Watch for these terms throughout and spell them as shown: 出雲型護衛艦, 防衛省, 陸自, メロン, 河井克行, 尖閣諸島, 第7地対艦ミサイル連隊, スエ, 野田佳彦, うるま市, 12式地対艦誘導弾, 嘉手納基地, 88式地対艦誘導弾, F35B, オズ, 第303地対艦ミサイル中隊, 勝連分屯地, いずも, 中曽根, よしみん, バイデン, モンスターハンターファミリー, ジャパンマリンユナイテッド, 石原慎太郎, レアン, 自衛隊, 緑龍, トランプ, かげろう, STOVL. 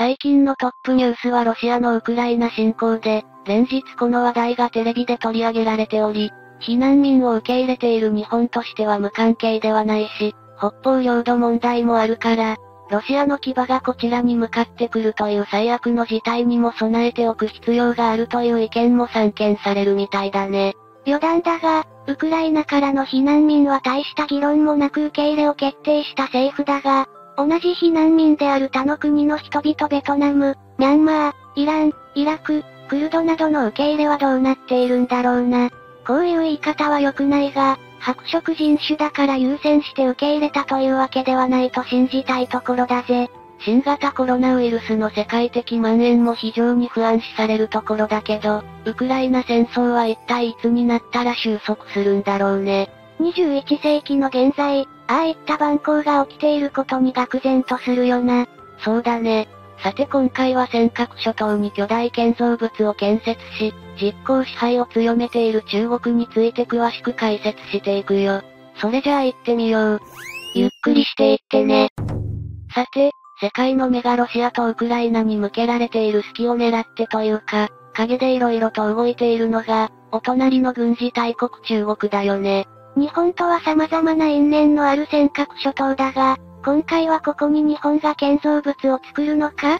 最近のトップニュースはロシアのウクライナ侵攻で、連日この話題がテレビで取り上げられており、避難民を受け入れている日本としては無関係ではないし、北方領土問題もあるから、ロシアの牙がこちらに向かってくるという最悪の事態にも備えておく必要があるという意見も散見されるみたいだね。余談だが、ウクライナからの避難民は大した議論もなく受け入れを決定した政府だが、同じ避難民である他の国の人々ベトナム、ミャンマー、イラン、イラク、クルドなどの受け入れはどうなっているんだろうな。こういう言い方は良くないが、白色人種だから優先して受け入れたというわけではないと信じたいところだぜ。新型コロナウイルスの世界的蔓延も非常に不安視されるところだけど、ウクライナ戦争は一体いつになったら収束するんだろうね。21世紀の現在、ああいった蛮行が起きていることに愕然とするよな。そうだね。さて今回は尖閣諸島に巨大建造物を建設し、実効支配を強めている中国について詳しく解説していくよ。それじゃあ行ってみよう。ゆっくりしていってね。さて、世界のメガロシアとウクライナに向けられている隙を狙ってというか、陰で色々と動いているのが、お隣の軍事大国中国だよね。日本とは様々な因縁のある尖閣諸島だが、今回はここに日本が建造物を作るのか？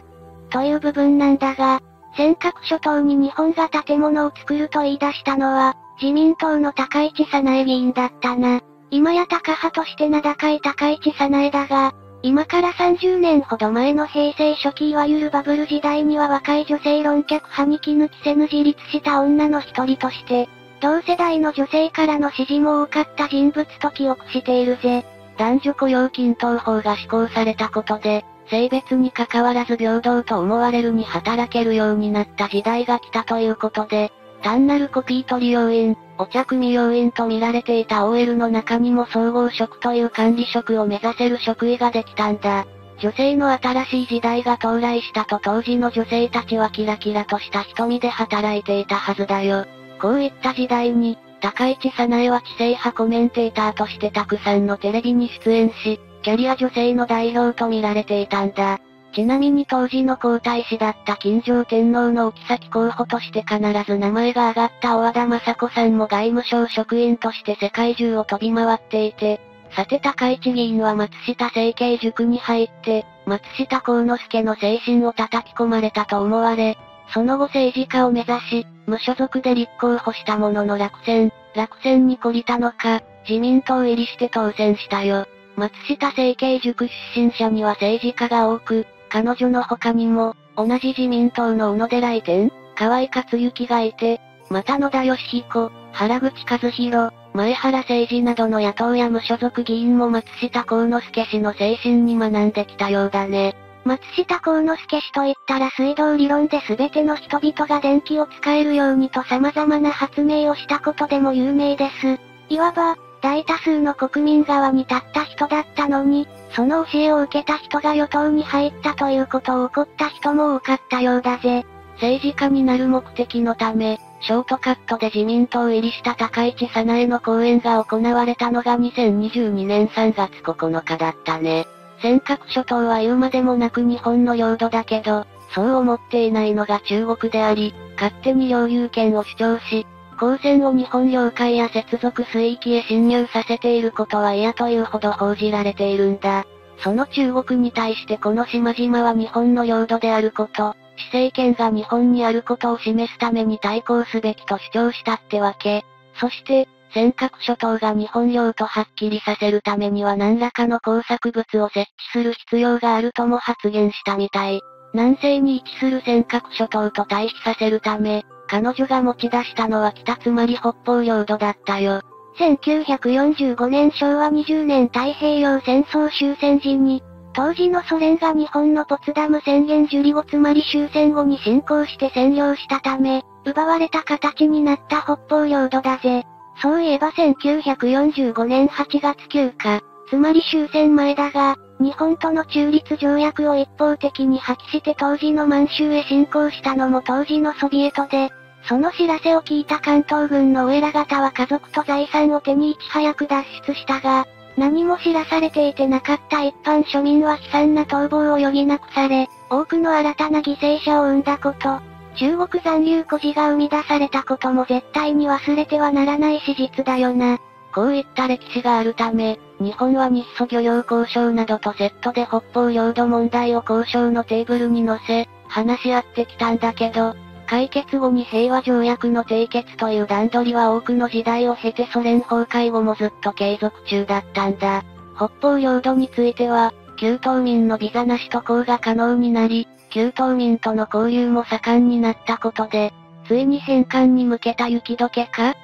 という部分なんだが、尖閣諸島に日本が建物を作ると言い出したのは、自民党の高市早苗議員だったな。今やタカ派として名高い高市早苗だが、今から30年ほど前の平成初期いわゆるバブル時代には若い女性論客派に気抜きせぬ自立した女の一人として、同世代の女性からの支持も多かった人物と記憶しているぜ。男女雇用均等法が施行されたことで、性別に関わらず平等と思われるに働けるようになった時代が来たということで、単なるコピー取り要員、お茶組要員と見られていた OL の中にも総合職という管理職を目指せる職位ができたんだ。女性の新しい時代が到来したと当時の女性たちはキラキラとした瞳で働いていたはずだよ。こういった時代に、高市早苗は知性派コメンテーターとしてたくさんのテレビに出演し、キャリア女性の代表と見られていたんだ。ちなみに当時の皇太子だった金城天皇の置き先候補として必ず名前が挙がった小和田雅子さんも外務省職員として世界中を飛び回っていて、さて高市議員は松下政経塾に入って、松下幸之助の精神を叩き込まれたと思われ、その後政治家を目指し、無所属で立候補したものの落選に懲りたのか、自民党入りして当選したよ。松下政経塾出身者には政治家が多く、彼女の他にも、同じ自民党の小野寺移転、河井克行がいて、また野田佳彦、原口和弘、前原誠司などの野党や無所属議員も松下幸之助氏の精神に学んできたようだね。松下幸之助氏といったら水道理論で全ての人々が電気を使えるようにと様々な発明をしたことでも有名です。いわば、大多数の国民側に立った人だったのに、その教えを受けた人が与党に入ったということを怒った人も多かったようだぜ。政治家になる目的のため、ショートカットで自民党入りした高市早苗の講演が行われたのが2022年3月9日だったね。尖閣諸島は言うまでもなく日本の領土だけど、そう思っていないのが中国であり、勝手に領有権を主張し、公船を日本領海や接続水域へ侵入させていることは嫌というほど報じられているんだ。その中国に対してこの島々は日本の領土であること、施政権が日本にあることを示すために対抗すべきと主張したってわけ。そして、尖閣諸島が日本領とはっきりさせるためには何らかの工作物を設置する必要があるとも発言したみたい。南西に位置する尖閣諸島と対比させるため、彼女が持ち出したのは北つまり北方領土だったよ。1945年昭和20年太平洋戦争終戦時に、当時のソ連が日本のポツダム宣言受理後つまり終戦後に侵攻して占領したため、奪われた形になった北方領土だぜ。そういえば1945年8月9日、つまり終戦前だが、日本との中立条約を一方的に破棄して当時の満州へ侵攻したのも当時のソビエトで、その知らせを聞いた関東軍のお偉方は家族と財産を手にいち早く脱出したが、何も知らされていてなかった一般庶民は悲惨な逃亡を余儀なくされ、多くの新たな犠牲者を生んだこと、中国残留孤児が生み出されたことも絶対に忘れてはならない史実だよな。こういった歴史があるため、日本は日ソ漁業交渉などとセットで北方領土問題を交渉のテーブルに乗せ、話し合ってきたんだけど、解決後に平和条約の締結という段取りは多くの時代を経てソ連崩壊後もずっと継続中だったんだ。北方領土については、旧島民のビザなし渡航が可能になり、旧島民との交流も盛んになったことで、ついに返還に向けた雪解けか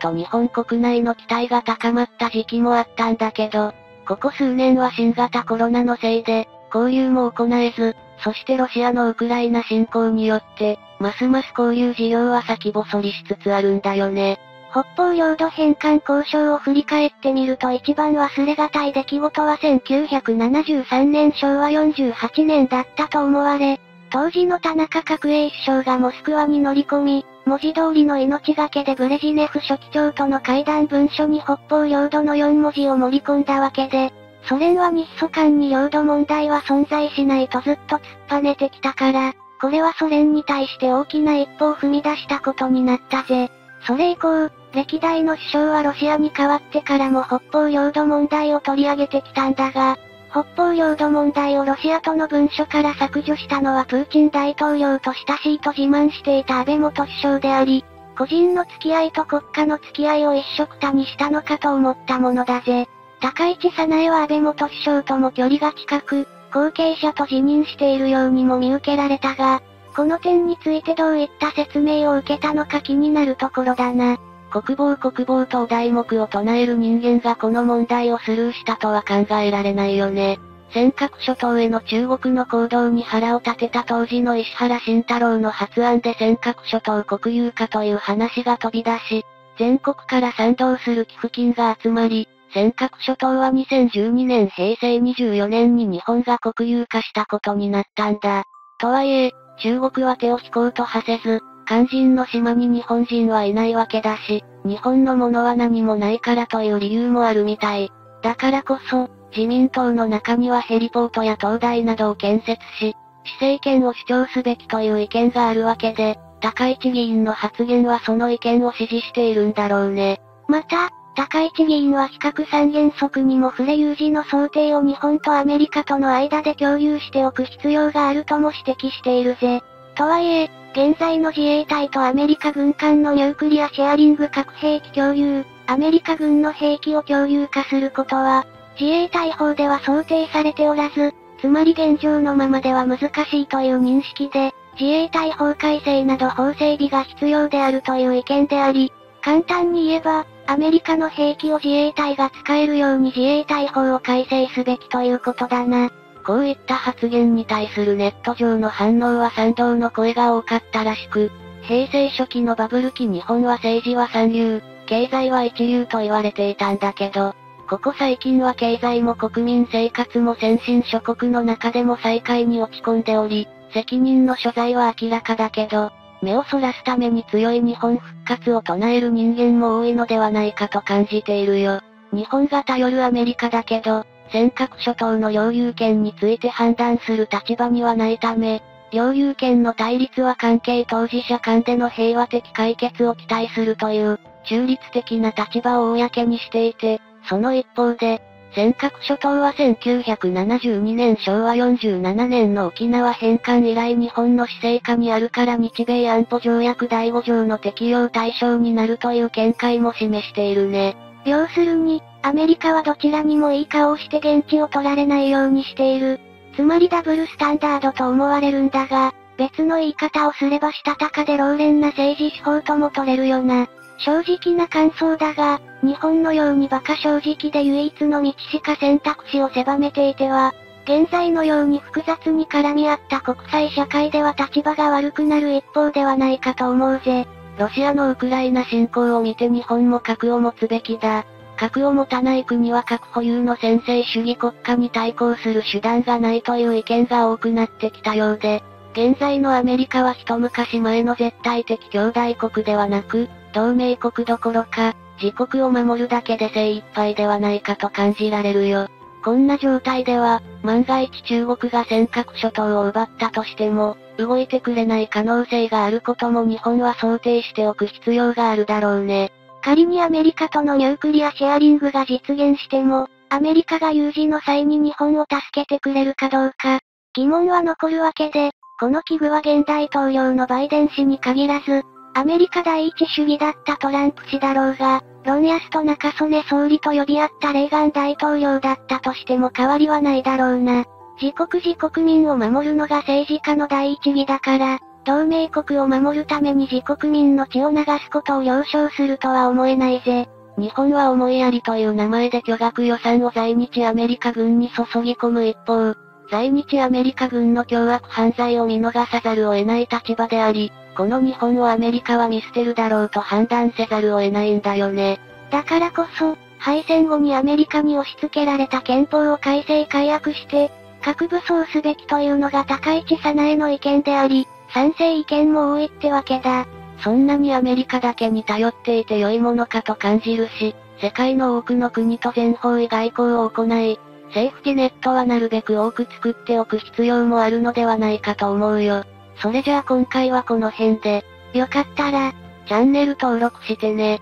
と日本国内の期待が高まった時期もあったんだけど、ここ数年は新型コロナのせいで、交流も行えず、そしてロシアのウクライナ侵攻によって、ますます交流事業は先細りしつつあるんだよね。北方領土返還交渉を振り返ってみると一番忘れがたい出来事は1973年昭和48年だったと思われ、当時の田中角栄首相がモスクワに乗り込み、文字通りの命がけでブレジネフ書記長との会談文書に北方領土の4文字を盛り込んだわけで、ソ連は日ソ間に領土問題は存在しないとずっと突っぱねてきたから、これはソ連に対して大きな一歩を踏み出したことになったぜ。それ以降、歴代の首相はロシアに代わってからも北方領土問題を取り上げてきたんだが、北方領土問題をロシアとの文書から削除したのはプーチン大統領と親しいと自慢していた安倍元首相であり、個人の付き合いと国家の付き合いを一緒くたにしたのかと思ったものだぜ。高市早苗は安倍元首相とも距離が近く、後継者と自認しているようにも見受けられたが、この点についてどういった説明を受けたのか気になるところだな。国防とお題目を唱える人間がこの問題をスルーしたとは考えられないよね。尖閣諸島への中国の行動に腹を立てた当時の石原慎太郎の発案で尖閣諸島国有化という話が飛び出し、全国から賛同する寄付金が集まり、尖閣諸島は2012年平成24年に日本が国有化したことになったんだ。とはいえ、中国は手を引こうとはせず、肝心の島に日本人はいないわけだし、日本のものは何もないからという理由もあるみたい。だからこそ、自民党の中にはヘリポートや灯台などを建設し、市政権を主張すべきという意見があるわけで、高市議員の発言はその意見を支持しているんだろうね。また、高市議員は非核三原則にも触れ有事の想定を日本とアメリカとの間で共有しておく必要があるとも指摘しているぜ。とはいえ、現在の自衛隊とアメリカ軍間のニュークリアシェアリング核兵器共有、アメリカ軍の兵器を共有化することは、自衛隊法では想定されておらず、つまり現状のままでは難しいという認識で、自衛隊法改正など法整備が必要であるという意見であり、簡単に言えば、アメリカの兵器を自衛隊が使えるように自衛隊法を改正すべきということだな。こういった発言に対するネット上の反応は賛同の声が多かったらしく、平成初期のバブル期日本は政治は三流、経済は一流と言われていたんだけど、ここ最近は経済も国民生活も先進諸国の中でも最下位に落ち込んでおり、責任の所在は明らかだけど、目をそらすために強い日本復活を唱える人間も多いのではないかと感じているよ。日本が頼るアメリカだけど、尖閣諸島の領有権について判断する立場にはないため、領有権の対立は関係当事者間での平和的解決を期待するという、中立的な立場を公にしていて、その一方で、尖閣諸島は1972年昭和47年の沖縄返還以来日本の施政下にあるから日米安保条約第5条の適用対象になるという見解も示しているね。要するに、アメリカはどちらにもいい顔をして現地を取られないようにしている。つまりダブルスタンダードと思われるんだが、別の言い方をすればしたたかで老練な政治手法とも取れるよな。正直な感想だが、日本のように馬鹿正直で唯一の道しか選択肢を狭めていては、現在のように複雑に絡み合った国際社会では立場が悪くなる一方ではないかと思うぜ。ロシアのウクライナ侵攻を見て日本も核を持つべきだ。核を持たない国は核保有の専制主義国家に対抗する手段がないという意見が多くなってきたようで、現在のアメリカは一昔前の絶対的兄弟国ではなく、同盟国どころか、自国を守るだけで精一杯ではないかと感じられるよ。こんな状態では、万が一中国が尖閣諸島を奪ったとしても、動いてくれない可能性があることも日本は想定しておく必要があるだろうね。仮にアメリカとのニュークリアシェアリングが実現しても、アメリカが有事の際に日本を助けてくれるかどうか、疑問は残るわけで、この危惧は現大統領のバイデン氏に限らず、アメリカ第一主義だったトランプ氏だろうが、ロン・ヤスと中曽根総理と呼び合ったレーガン大統領だったとしても変わりはないだろうな。自国自国民を守るのが政治家の第一義だから、同盟国を守るために自国民の血を流すことを了承するとは思えないぜ。日本は思いやりという名前で巨額予算を在日アメリカ軍に注ぎ込む一方、在日アメリカ軍の凶悪犯罪を見逃さざるを得ない立場であり、この日本をアメリカは見捨てるだろうと判断せざるを得ないんだよね。だからこそ、敗戦後にアメリカに押し付けられた憲法を改正改悪して、核武装すべきというのが高市早苗の意見であり、賛成意見も多いってわけだ。そんなにアメリカだけに頼っていて良いものかと感じるし、世界の多くの国と全方位外交を行い、セーフティネットはなるべく多く作っておく必要もあるのではないかと思うよ。それじゃあ今回はこの辺で、よかったら、チャンネル登録してね。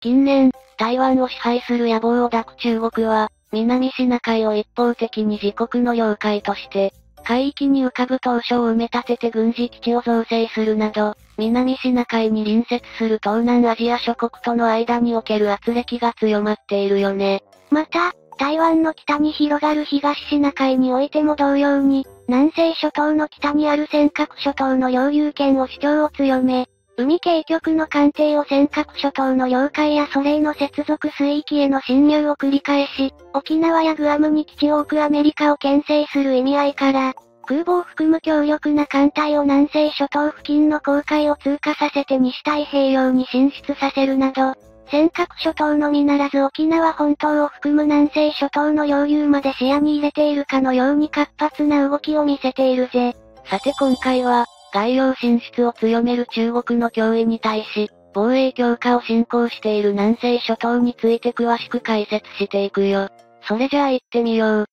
近年、台湾を支配する野望を抱く中国は、南シナ海を一方的に自国の領海として、海域に浮かぶ島嶼を埋め立てて軍事基地を造成するなど、南シナ海に隣接する東南アジア諸国との間における圧力が強まっているよね。また、台湾の北に広がる東シナ海においても同様に、南西諸島の北にある尖閣諸島の領有権を主張を強め、海警局の艦艇を尖閣諸島の領海やそれの接続水域への侵入を繰り返し、沖縄やグアムに基地を置くアメリカを牽制する意味合いから、空母を含む強力な艦隊を南西諸島付近の公海を通過させて西太平洋に進出させるなど、尖閣諸島のみならず沖縄本島を含む南西諸島の領有まで視野に入れているかのように活発な動きを見せているぜ。さて今回は、海洋進出を強める中国の脅威に対し、防衛強化を進行している南西諸島について詳しく解説していくよ。それじゃあ行ってみよう。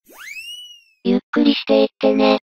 ゆっくりしていってね。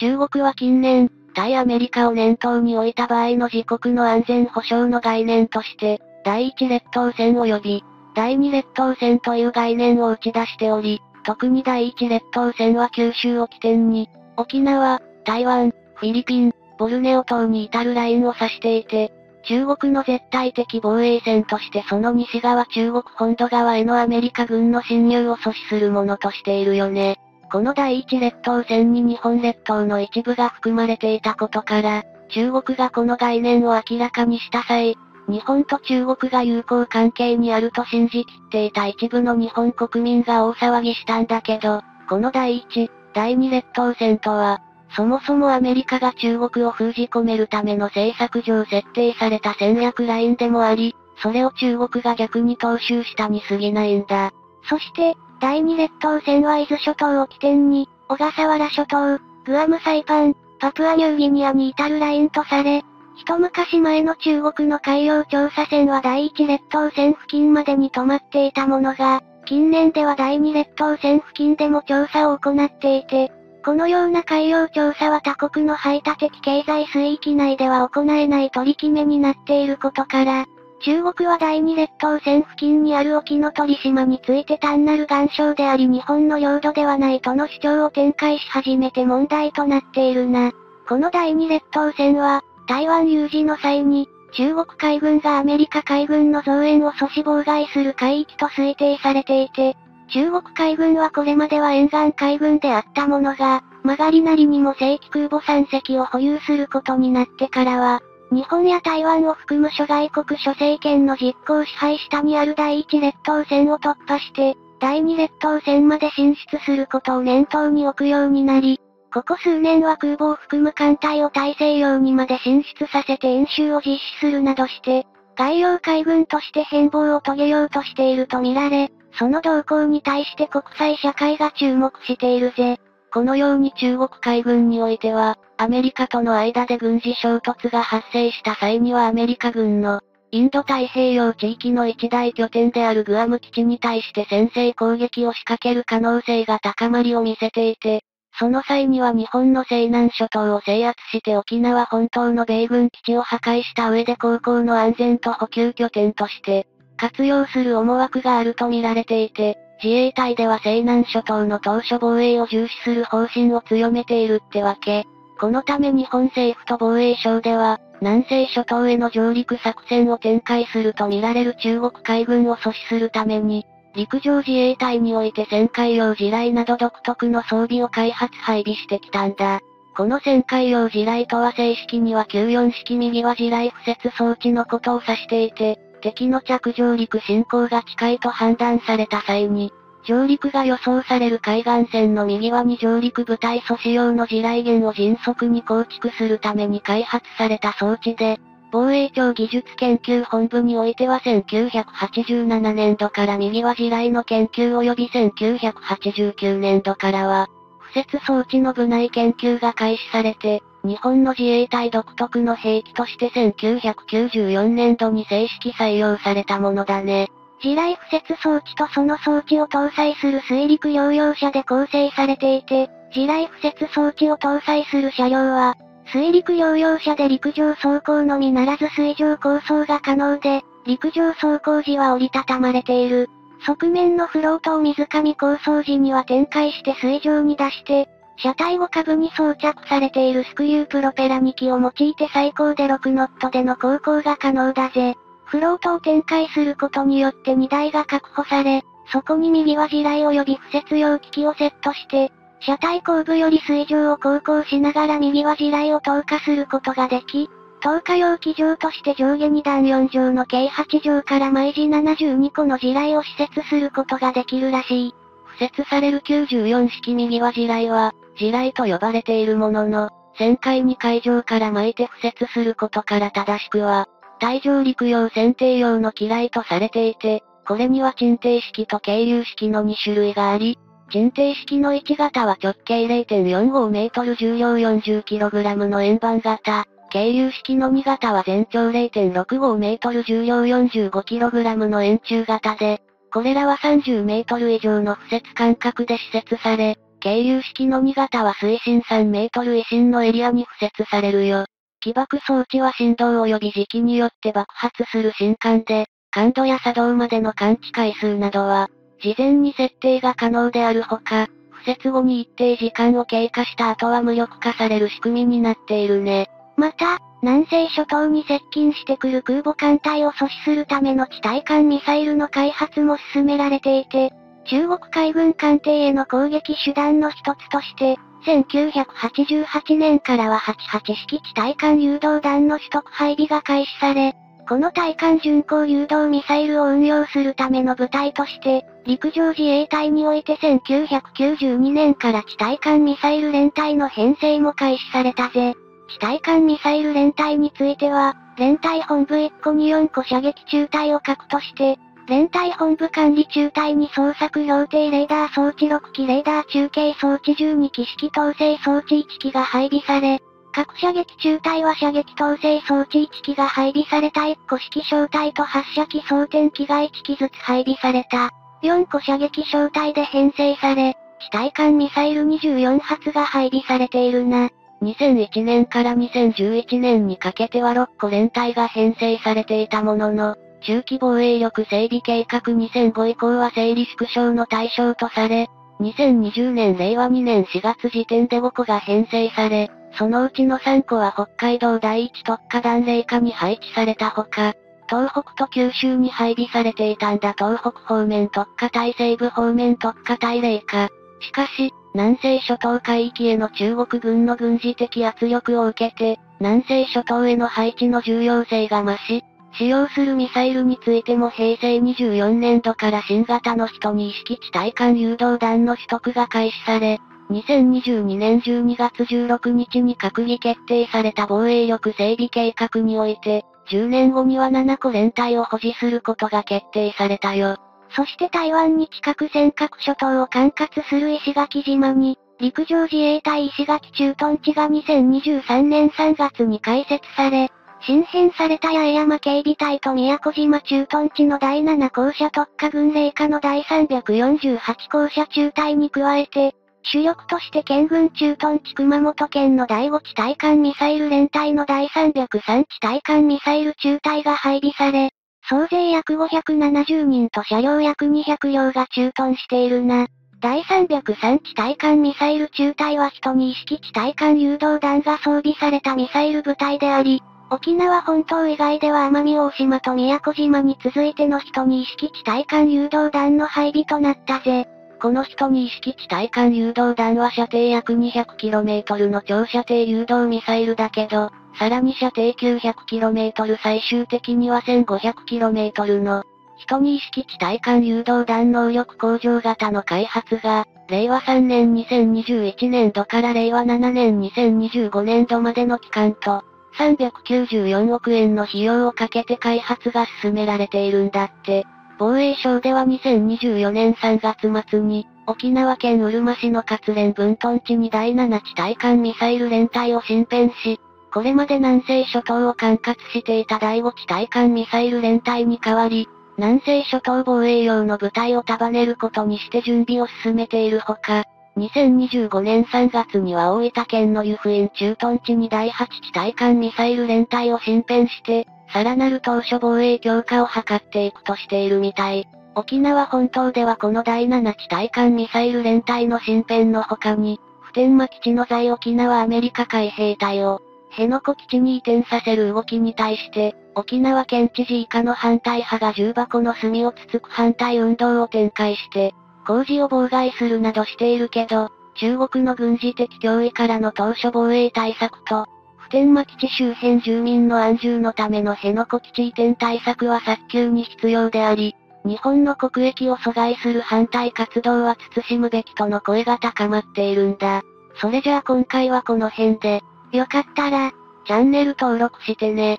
中国は近年、対アメリカを念頭に置いた場合の自国の安全保障の概念として、第1列島線及び、第2列島線という概念を打ち出しており、特に第1列島線は九州を起点に、沖縄、台湾、フィリピン、ボルネオ島に至るラインを指していて、中国の絶対的防衛線としてその西側中国本土側へのアメリカ軍の侵入を阻止するものとしているよね。この第一列島線に日本列島の一部が含まれていたことから、中国がこの概念を明らかにした際、日本と中国が友好関係にあると信じきっていた一部の日本国民が大騒ぎしたんだけど、この第一、第二列島線とは、そもそもアメリカが中国を封じ込めるための政策上設定された戦略ラインでもあり、それを中国が逆に踏襲したに過ぎないんだ。そして、第二列島線は伊豆諸島を起点に、小笠原諸島、グアムサイパン、パプアニューギニアに至るラインとされ、一昔前の中国の海洋調査船は第一列島線付近までに止まっていたものが、近年では第二列島線付近でも調査を行っていて、このような海洋調査は他国の排他的経済水域内では行えない取り決めになっていることから、中国は第二列島線付近にある沖ノ鳥島について単なる岩礁であり日本の領土ではないとの主張を展開し始めて問題となっているな。この第二列島線は、台湾有事の際に、中国海軍がアメリカ海軍の増援を阻止妨害する海域と推定されていて、中国海軍はこれまでは沿岸海軍であったものが、曲がりなりにも正規空母3隻を保有することになってからは、日本や台湾を含む諸外国諸政権の実効支配下にある第一列島線を突破して、第二列島線まで進出することを念頭に置くようになり、ここ数年は空母を含む艦隊を大西洋にまで進出させて演習を実施するなどして、外洋海軍として変貌を遂げようとしていると見られ、その動向に対して国際社会が注目しているぜ。このように中国海軍においては、アメリカとの間で軍事衝突が発生した際にはアメリカ軍のインド太平洋地域の一大拠点であるグアム基地に対して先制攻撃を仕掛ける可能性が高まりを見せていて、その際には日本の西南諸島を制圧して沖縄本島の米軍基地を破壊した上で航行の安全と補給拠点として活用する思惑があると見られていて、自衛隊では西南諸島の島嶼防衛を重視する方針を強めているってわけ。このため日本政府と防衛省では、南西諸島への上陸作戦を展開すると見られる中国海軍を阻止するために、陸上自衛隊において旋回用地雷など独特の装備を開発配備してきたんだ。この旋回用地雷とは正式には94式右輪地雷敷設装置のことを指していて、敵の着上陸進行が近いと判断された際に、上陸が予想される海岸線の右側に上陸部隊阻止用の地雷原を迅速に構築するために開発された装置で、防衛庁技術研究本部においては1987年度から右輪地雷の研究及び1989年度からは、敷設装置の部内研究が開始されて、日本の自衛隊独特の兵器として1994年度に正式採用されたものだね。地雷敷設装置とその装置を搭載する水陸両用車で構成されていて、地雷敷設装置を搭載する車両は、水陸両用車で陸上走行のみならず水上構想が可能で、陸上走行時は折りたたまれている。側面のフロートを水上構想時には展開して水上に出して、車体後下部に装着されているスクリュープロペラ2機を用いて最高で6ノットでの航行が可能だぜ。フロートを展開することによって荷台が確保され、そこに右輪地雷及び敷設用機器をセットして、車体後部より水上を航行しながら右輪地雷を投下することができ、投下用機場として上下2段4畳の計8畳から毎時72個の地雷を施設することができるらしい。敷設される94式右輪地雷は、地雷と呼ばれているものの、旋回に海上から巻いて敷設することから正しくは、対上陸用選定用の機雷とされていて、これには沈底式と渓流式の2種類があり、沈底式の1型は直径 0.45 メートル重量 40kg の円盤型、渓流式の2型は全長 0.65 メートル重量 45kg の円柱型で、これらは30メートル以上の敷設間隔で施設され、渓流式の2型は水深3メートル以深のエリアに敷設されるよ。起爆装置は振動及び時期によって爆発する震間で、感度や作動までの感知回数などは、事前に設定が可能であるほか、敷設後に一定時間を経過した後は無力化される仕組みになっているね。また、南西諸島に接近してくる空母艦隊を阻止するための地対艦ミサイルの開発も進められていて、中国海軍艦艇への攻撃手段の一つとして、1988年からは88式地対艦誘導弾の取得配備が開始され、この対艦巡航誘導ミサイルを運用するための部隊として、陸上自衛隊において1992年から地対艦ミサイル連隊の編成も開始されたぜ。地対艦ミサイル連隊については、連隊本部1個に4個射撃中隊を核として、連隊本部管理中隊に捜索標定レーダー装置6機レーダー中継装置12機式統制装置1機が配備され、各射撃中隊は射撃統制装置1機が配備された1個式小隊と発射機装填機が1機ずつ配備された、4個射撃小隊で編成され、地対艦ミサイル24発が配備されているな。2001年から2011年にかけては6個連隊が編成されていたものの、中期防衛力整備計画2005以降は整理縮小の対象とされ、2020年令和2年4月時点で5個が編成され、そのうちの3個は北海道第一特科団隷下に配置されたほか、東北と九州に配備されていたんだ東北方面特科隊西部方面特科隊隷下。しかし、南西諸島海域への中国軍の軍事的圧力を受けて、南西諸島への配置の重要性が増し、使用するミサイルについても平成24年度から新型の12式地対艦誘導弾の取得が開始され、2022年12月16日に閣議決定された防衛力整備計画において、10年後には7個連隊を保持することが決定されたよ。そして台湾に近く尖閣諸島を管轄する石垣島に、陸上自衛隊石垣駐屯地が2023年3月に開設され、新編された八重山警備隊と宮古島駐屯地の第7校舎特科軍令下の第348校舎中隊に加えて、主力として県軍駐屯地熊本県の第5地対艦ミサイル連隊の第303地対艦ミサイル中隊が配備され、総勢約570人と車両約200両が駐屯しているな。第303地対艦ミサイル中隊は12式地対艦誘導弾が装備されたミサイル部隊であり、沖縄本島以外では奄美大島と宮古島に続いての12式地対艦誘導弾の配備となったぜ。この12式地対艦誘導弾は射程約 200km の長射程誘導ミサイルだけど、さらに射程 900km 最終的には 1500km の12式地対艦誘導弾能力向上型の開発が、令和3年2021年度から令和7年2025年度までの期間と、394億円の費用をかけて開発が進められているんだって。防衛省では2024年3月末に、沖縄県うるま市の勝連分屯地に第7地対艦ミサイル連隊を新編し、これまで南西諸島を管轄していた第5地対艦ミサイル連隊に代わり、南西諸島防衛用の部隊を束ねることにして準備を進めているほか、2025年3月には大分県の湯布院駐屯地に第8地対艦ミサイル連隊を新編して、さらなる島嶼防衛強化を図っていくとしているみたい。沖縄本島ではこの第7地対艦ミサイル連隊の新編の他に、普天間基地の在沖縄アメリカ海兵隊を、辺野古基地に移転させる動きに対して、沖縄県知事以下の反対派が重箱の隅をつつく反対運動を展開して、工事を妨害するなどしているけど、中国の軍事的脅威からの島嶼防衛対策と、普天間基地周辺住民の安住のための辺野古基地移転対策は早急に必要であり、日本の国益を阻害する反対活動は慎むべきとの声が高まっているんだ。それじゃあ今回はこの辺で、よかったら、チャンネル登録してね。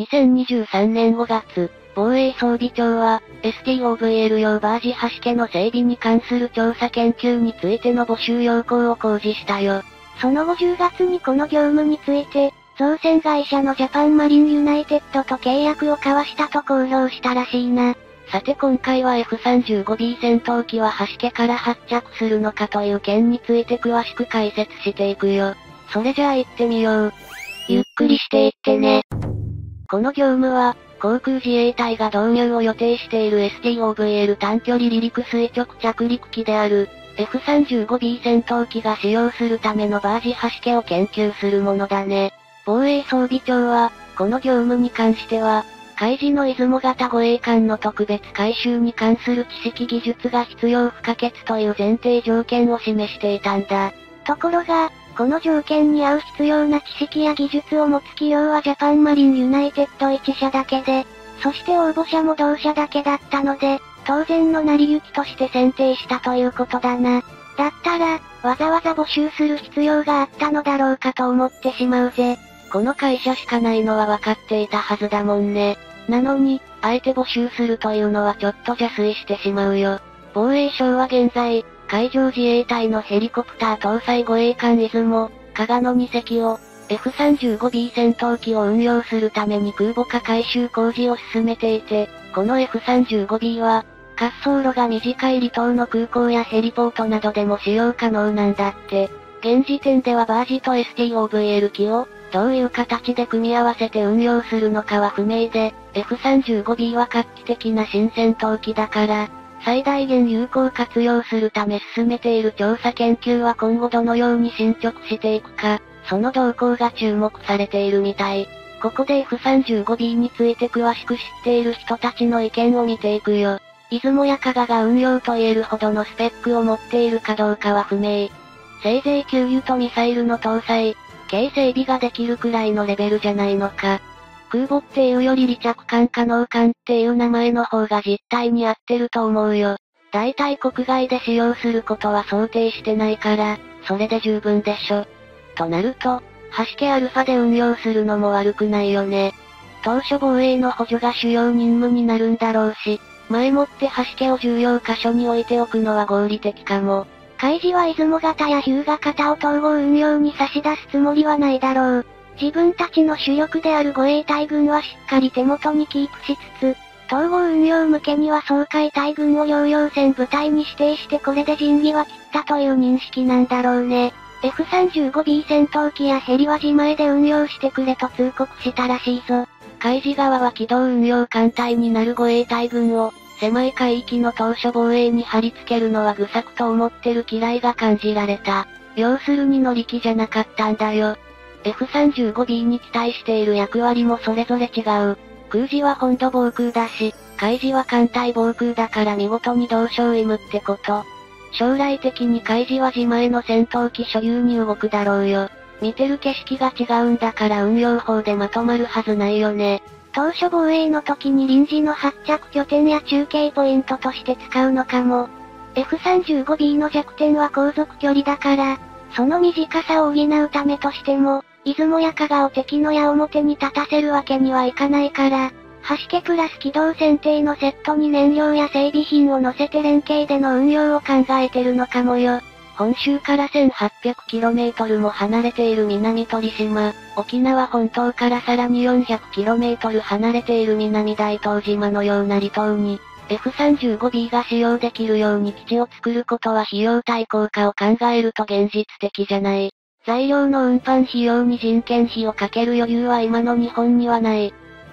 2023年5月、防衛装備庁は、STOVL 用バージ端家の整備に関する調査研究についての募集要項を公示したよ。その後10月にこの業務について、造船会社のジャパンマリンユナイテッドと契約を交わしたと公表したらしいな。さて今回は F35B 戦闘機は端家から発着するのかという件について詳しく解説していくよ。それじゃあ行ってみよう。ゆっくりしていってね。この業務は、航空自衛隊が導入を予定している STOVL 短距離離陸垂直着陸機である F35B 戦闘機が使用するためのバージ端家を研究するものだね。防衛装備庁は、この業務に関しては、海自の出雲型護衛艦の特別改修に関する知識技術が必要不可欠という前提条件を示していたんだ。ところが、この条件に合う必要な知識や技術を持つ企業はジャパンマリンユナイテッド1社だけで、そして応募者も同社だけだったので、当然の成り行きとして選定したということだな。だったら、わざわざ募集する必要があったのだろうかと思ってしまうぜ。この会社しかないのは分かっていたはずだもんね。なのに、あえて募集するというのはちょっと邪推してしまうよ。防衛省は現在、海上自衛隊のヘリコプター搭載護衛艦いずも、加賀の2隻を、F35B 戦闘機を運用するために空母化改修工事を進めていて、この F35B は、滑走路が短い離島の空港やヘリポートなどでも使用可能なんだって。現時点ではバージと STOVL 機を、どういう形で組み合わせて運用するのかは不明で、F35B は画期的な新戦闘機だから、最大限有効活用するため進めている調査研究は今後どのように進捗していくか、その動向が注目されているみたい。ここで F35B について詳しく知っている人たちの意見を見ていくよ。出雲や加賀が運用と言えるほどのスペックを持っているかどうかは不明。せいぜい給油とミサイルの搭載、軽整備ができるくらいのレベルじゃないのか。空母っていうより離着艦可能艦っていう名前の方が実態に合ってると思うよ。大体国外で使用することは想定してないから、それで十分でしょ。となると、端家アルファで運用するのも悪くないよね。島嶼防衛の補助が主要任務になるんだろうし、前もって端家を重要箇所に置いておくのは合理的かも。開示は出雲型や日向型を統合運用に差し出すつもりはないだろう。自分たちの主力である護衛隊軍はしっかり手元にキープしつつ、統合運用向けには掃海隊軍を両用戦部隊に指定してこれで仁義は切ったという認識なんだろうね。F35B 戦闘機やヘリは自前で運用してくれと通告したらしいぞ。海自側は機動運用艦隊になる護衛隊軍を、狭い海域の島しょ防衛に貼り付けるのは愚策と思ってる嫌いが感じられた。要するに乗り気じゃなかったんだよ。F35B に期待している役割もそれぞれ違う。空自は本土防空だし、海自は艦隊防空だから見事に同床異夢ってこと。将来的に海自は自前の戦闘機所有に動くだろうよ。見てる景色が違うんだから運用法でまとまるはずないよね。島嶼防衛の時に臨時の発着拠点や中継ポイントとして使うのかも。F35B の弱点は航続距離だから、その短さを補うためとしても、出雲や加賀を敵の矢面に立たせるわけにはいかないから、橋家プラス機動船艇のセットに燃料や整備品を乗せて連携での運用を考えてるのかもよ。本州から 1800km も離れている南鳥島、沖縄本島からさらに 400km 離れている南大東島のような離島に、F35B が使用できるように基地を作ることは費用対効果を考えると現実的じゃない。材料の運搬費用に人件費をかける余裕は今の日本にはない。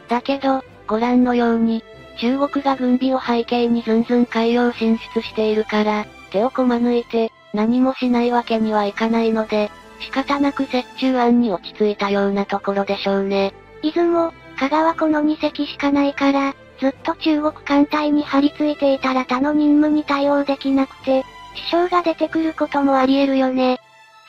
だけど、ご覧のように、中国が軍備を背景にずんずん海洋進出しているから、手をこまぬいて、何もしないわけにはいかないので、仕方なく折衷案に落ち着いたようなところでしょうね。出雲、加賀はこの2隻しかないから、ずっと中国艦隊に張り付いていたら他の任務に対応できなくて、支障が出てくることもあり得るよね。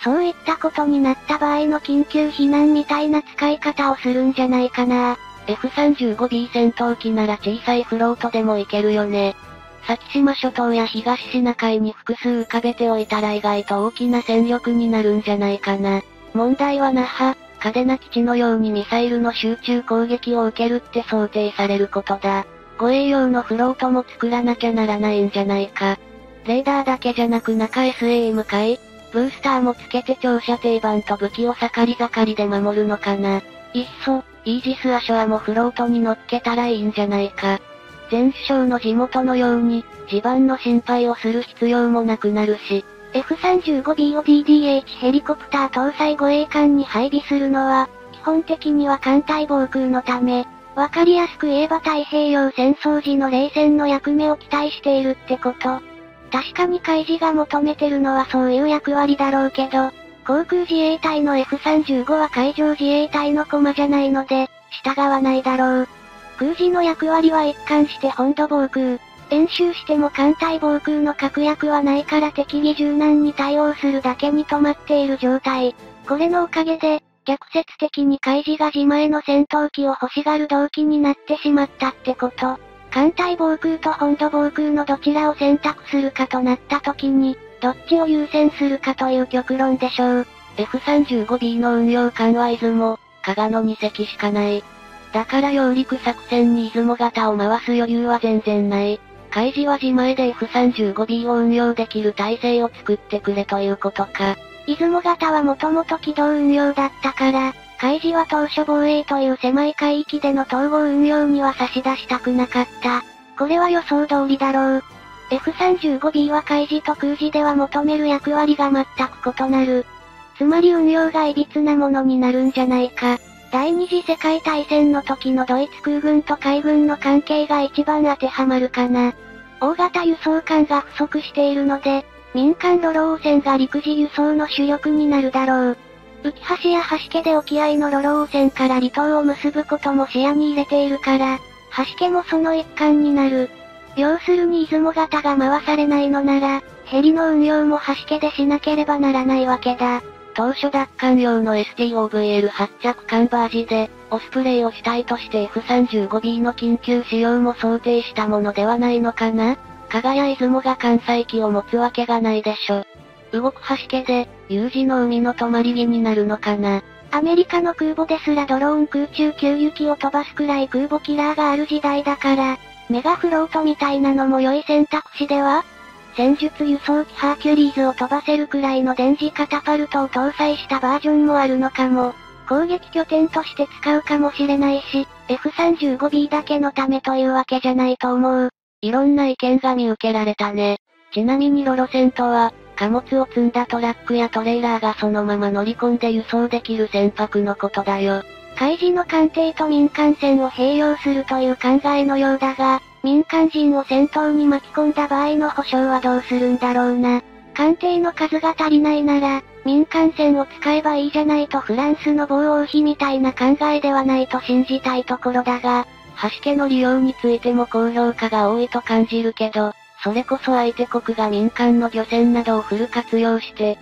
そういったことになった場合の緊急避難みたいな使い方をするんじゃないかな。F35B 戦闘機なら小さいフロートでもいけるよね。先島諸島や東シナ海に複数浮かべておいたら意外と大きな戦力になるんじゃないかな。問題は那覇、嘉手納基地のようにミサイルの集中攻撃を受けるって想定されることだ。護衛用のフロートも作らなきゃならないんじゃないか。レーダーだけじゃなく中 SAE 向かい、ブースターもつけて長射程板と武器を盛り盛りで守るのかな。いっそ、イージス・アショアもフロートに乗っけたらいいんじゃないか。前首相の地元のように、地盤の心配をする必要もなくなるし、F35B を DDH ヘリコプター搭載護衛艦に配備するのは、基本的には艦隊防空のため、わかりやすく言えば太平洋戦争時の冷戦の役目を期待しているってこと。確かに海自が求めてるのはそういう役割だろうけど、航空自衛隊の F35 は海上自衛隊の駒じゃないので、従わないだろう。空自の役割は一貫して本土防空。演習しても艦隊防空の確約はないから敵に柔軟に対応するだけに止まっている状態。これのおかげで、逆説的に海自が自前の戦闘機を欲しがる動機になってしまったってこと。艦隊防空と本土防空のどちらを選択するかとなった時に、どっちを優先するかという極論でしょう。F35B の運用艦は出雲、加賀の2隻しかない。だから揚陸作戦に出雲型を回す余裕は全然ない。海自は自前で F35B を運用できる体制を作ってくれということか。出雲型はもともと機動運用だったから、海自は島嶼防衛という狭い海域での統合運用には差し出したくなかった。これは予想通りだろう。F35B は海自と空自では求める役割が全く異なる。つまり運用がいびつなものになるんじゃないか。第二次世界大戦の時のドイツ空軍と海軍の関係が一番当てはまるかな。大型輸送艦が不足しているので、民間ロロー船が陸自輸送の主力になるだろう。浮橋や橋家で沖合のロロー船から離島を結ぶことも視野に入れているから、橋家もその一環になる。要するに出雲型が回されないのなら、ヘリの運用も橋家でしなければならないわけだ。当初奪還用の STOVL 発着艦バージで、オスプレイを主体として F35B の緊急使用も想定したものではないのかな。加賀や出雲が艦載機を持つわけがないでしょ。動く橋家で、有事の海の止まり木になるのかな。アメリカの空母ですらドローン空中給油機を飛ばすくらい空母キラーがある時代だから、メガフロートみたいなのも良い選択肢では戦術輸送機ハーキュリーズを飛ばせるくらいの電磁カタパルトを搭載したバージョンもあるのかも。攻撃拠点として使うかもしれないし、F35B だけのためというわけじゃないと思う。いろんな意見が見受けられたね。ちなみにロロ戦とは、貨物を積んだトラックやトレーラーがそのまま乗り込んで輸送できる船舶のことだよ。海自の艦艇と民間船を併用するという考えのようだが、民間人を戦闘に巻き込んだ場合の保障はどうするんだろうな。艦艇の数が足りないなら、民間船を使えばいいじゃないとフランスの防王妃みたいな考えではないと信じたいところだが、橋家の利用についても高評価が多いと感じるけど、それこそ相手国が民間の漁船などをフル活用して、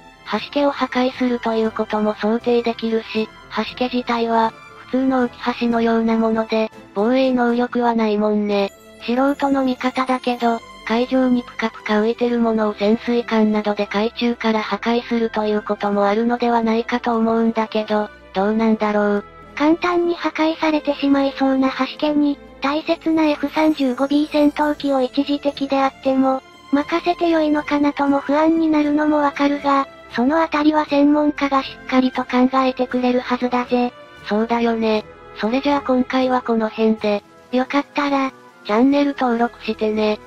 橋家を破壊するということも想定できるし、橋家自体は、普通の浮き橋のようなもので、防衛能力はないもんね。素人の味方だけど、海上にぷかぷか浮いてるものを潜水艦などで海中から破壊するということもあるのではないかと思うんだけど、どうなんだろう。簡単に破壊されてしまいそうな橋家に、大切な F35B 戦闘機を一時的であっても、任せてよいのかなとも不安になるのもわかるが、そのあたりは専門家がしっかりと考えてくれるはずだぜ。そうだよね。それじゃあ今回はこの辺で、よかったら、チャンネル登録してね。